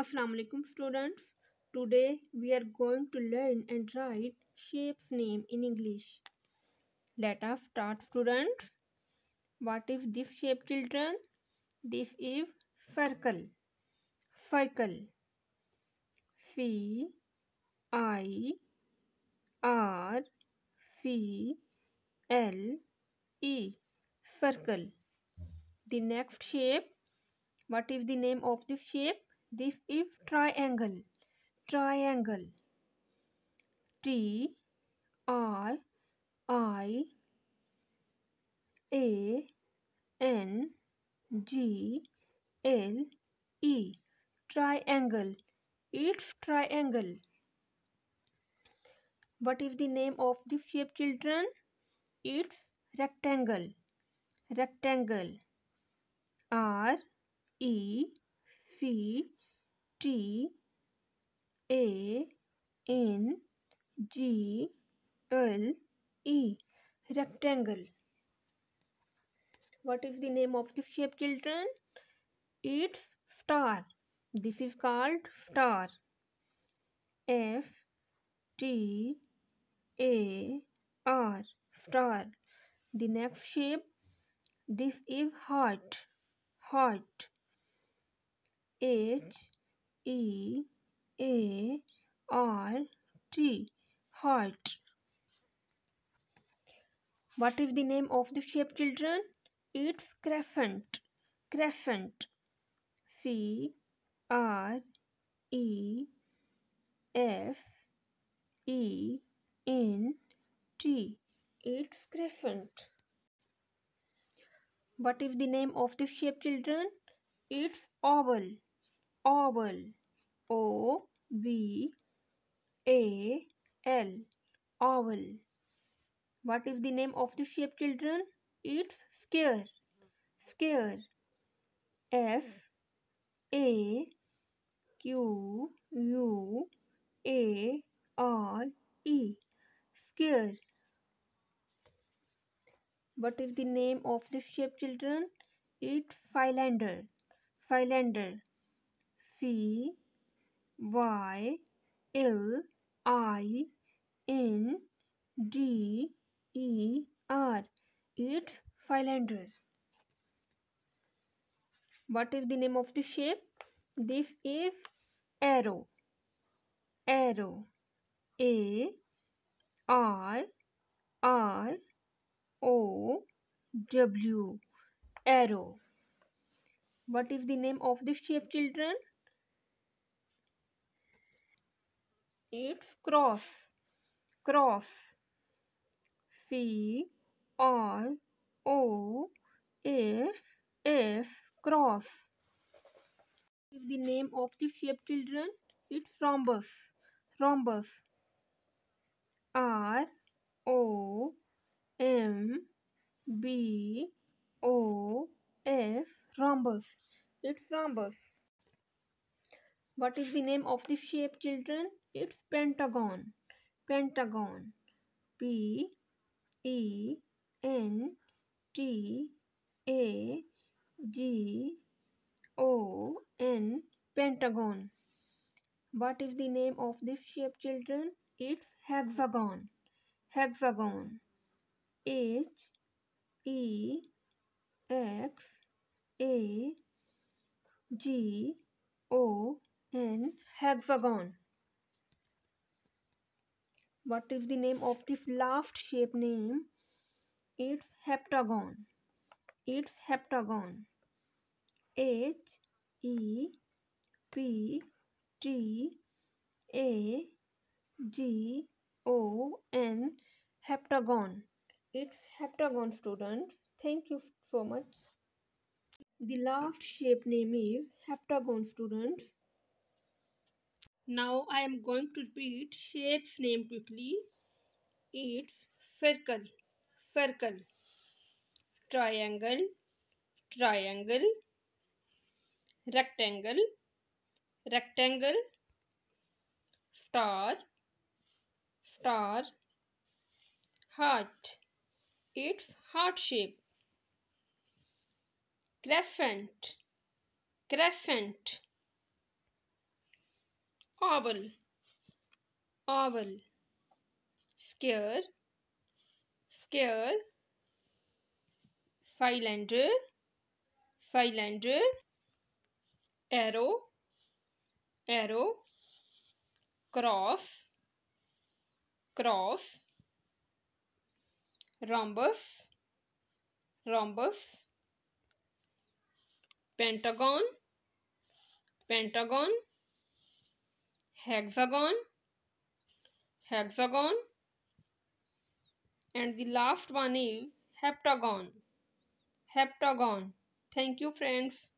Assalamu alaikum students. Today we are going to learn and write shapes name in English. Let us start, students. What is this shape, children? This is circle. Circle. C I R C L E. Circle. The next shape. What is the name of this shape? This is triangle. Triangle. T R I A N G L E. Triangle. It's triangle. What is the name of this shape, children? It's rectangle. Rectangle. R E C T A N G L E. Rectangle. What is the name of this shape, children? It's star. This is called star. F T A R. Star. The next shape. This is heart. Heart. H E A R T. Heart. What is the name of the shape, children? It's crescent. Crescent. C R E F E N T. It's crescent. What is the name of this shape, children? It's oval. Oval. O V A L. Oval. What is the name of this shape, children? It's square. Square. F A Q U A R E. Square. What is the name of this shape, children? It's cylinder. Cylinder. C Y L I N D E R. It's cylinder. What is the name of this shape? This is arrow. Arrow. A R R O W. Arrow. What is the name of this shape, children? It's cross. Cross. C R O S S. Cross. What is the name of this shape, children? It's rhombus. Rhombus. R O M B O S. Rhombus. It's rhombus. What is the name of this shape, children? It's pentagon. Pentagon. P E N T A G O N. Pentagon. What is the name of this shape, children? It's hexagon. Hexagon. H E X A G O N. Hexagon. What is the name of this last shape name? It's heptagon. It's heptagon. H E P T A G O N. Heptagon. It's heptagon, students. Thank you so much. The last shape name is heptagon, students. Now I am going to repeat shape's name quickly. It's circle. Circle. Triangle. Triangle. Rectangle. Rectangle. Star. Star. Heart. It's heart shape. Crescent. Crescent. oval, oval, square, square, cylinder, cylinder, arrow, arrow, cross, cross, rhombus, rhombus, pentagon, pentagon, hexagon, hexagon, and the last one is heptagon, heptagon. Thank you, friends.